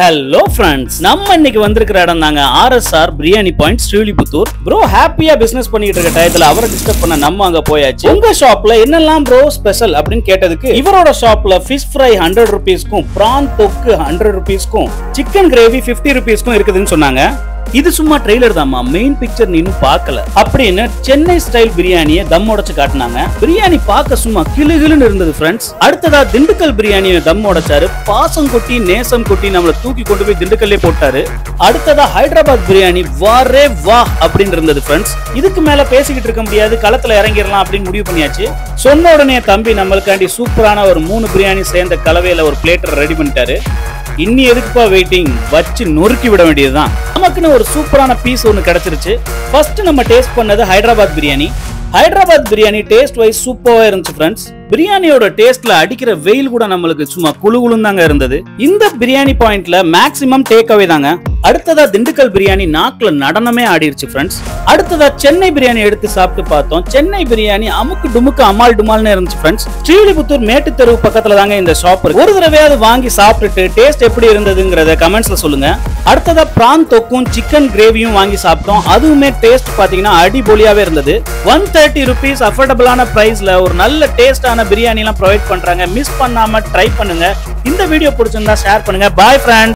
Hello friends, நம்ம இன்னைக்கு வந்திருக்கிற இடம் தாங்க RSR biryani point Srivilliputhur. Bro ஹாப்பியா பிசினஸ் பண்ணிட்டு இருக்க டயத்துல அவரை டிஸ்டர்ப் பண்ண நம்ம அங்க போயாச்சு. உங்க ஷாப்ல என்னெல்லாம் bro ஸ்பெஷல் அப்படினு கேட்டதுக்கு இவரோட ஷாப்ல fish fry 100 ரூபீஸ்க்கும் prawn தொக்கு 100 ரூபீஸ்க்கும் chicken gravy 50 ரூபீஸ்க்கும் இருக்குதுன்னு சொன்னாங்க. இது சும்மா ட்ரெய்லர் தான்மா, மெயின் பிக்சர் நீ இன்னும் பார்க்கல அப்படின்னு சென்னை ஸ்டைல் பிரியாணியை தம் உடைச்சு காட்டினாங்க. பிரியாணி பார்க்க சும்மா கிளுகிளுன்னு இருந்தது ஃப்ரெண்ட்ஸ். அடுத்ததா திண்டுக்கல் பிரியாணியை தம் உடைச்சாரு. பாசம் கொட்டி நேசம் கொட்டி நம்மளை தூக்கி கொண்டு போய் திண்டுக்கல்லே போட்டாரு. அடுத்ததா ஹைதராபாத் பிரியாணி வாரே வா அப்படின்னு இருந்தது ஃப்ரெண்ட்ஸ். இதுக்கு மேல பேசிக்கிட்டு இருக்க முடியாது, களத்துல இறங்கிடலாம் அப்படின்னு முடிவு பண்ணியாச்சு. சொன்ன உடனே தம்பி நம்மளுக்காண்டி சூப்பரான ஒரு 3 பிரியாணி சேர்ந்த கலவையில ஒரு பிளேட்டர் ரெடி பண்ணிட்டாரு. இன்னி எதுக்குப்பா வெயிட்டிங், வச்சு நொறுக்கி விட வேண்டியதுதான். நமக்குன்னு ஒரு சூப்பரான பீஸ் ஒன்று கிடைச்சிருச்சு. ஃபர்ஸ்ட் நம்ம டேஸ்ட் பண்ணது ஹைதராபாத் பிரியாணி. ஹைதராபாத் பிரியாணி டேஸ்ட் வைஸ் சூப்பராக இருந்துச்சு ஃப்ரெண்ட்ஸ். பிரியாணியோட டேஸ்ட்ல அடிக்கிற வெயில் கூட நம்மளுக்கு சும்மா குளுகுளுன்னு தாங்க இருந்தது. இந்த பிரியாணி பாயிண்ட்ல மேக்ஸிமம் டேக் அவே தாங்க. அடுத்ததா திண்டுக்கல் பிரியாணி நாக்குல நடனமே ஆடிருச்சு ஃப்ரெண்ட்ஸ். அடுத்ததா சென்னை பிரியாணி எடுத்து சாப்பிட்டு பார்த்தோம். சென்னை பிரியாணி அமுக்கு டுமுக்கு அமால் டுமால்னு இருந்துச்சு ஃப்ரெண்ட்ஸ். ஸ்ரீவில்லிபுத்தூர் மேட்டு தெரு பக்கத்துல தாங்க இந்த ஷாப் இருக்கு. ஒரு தடவையாவது வாங்கி சாப்பிட்டுட்டு டேஸ்ட் எப்படி இருந்ததுங்கிறத கமெண்ட்ஸ்ல சொல்லுங்க. அடுத்ததா பிரான் தொக்கும் சிக்கன் கிரேவியும் வாங்கி சாப்பிட்டோம். அதுவுமே டேஸ்ட் பாத்தீங்கன்னா அடிபொலியாவே இருந்தது. 130 ரூபீஸ் அஃபோர்டபுளான பிரைஸ்ல ஒரு நல்ல டேஸ்டான பிரியாணி எல்லாம் ப்ரொவைட் பண்றாங்க. மிஸ் பண்ணாம ட்ரை பண்ணுங்க. இந்த வீடியோ பிடிச்சிருந்தா ஷேர் பண்ணுங்க. Bye friends.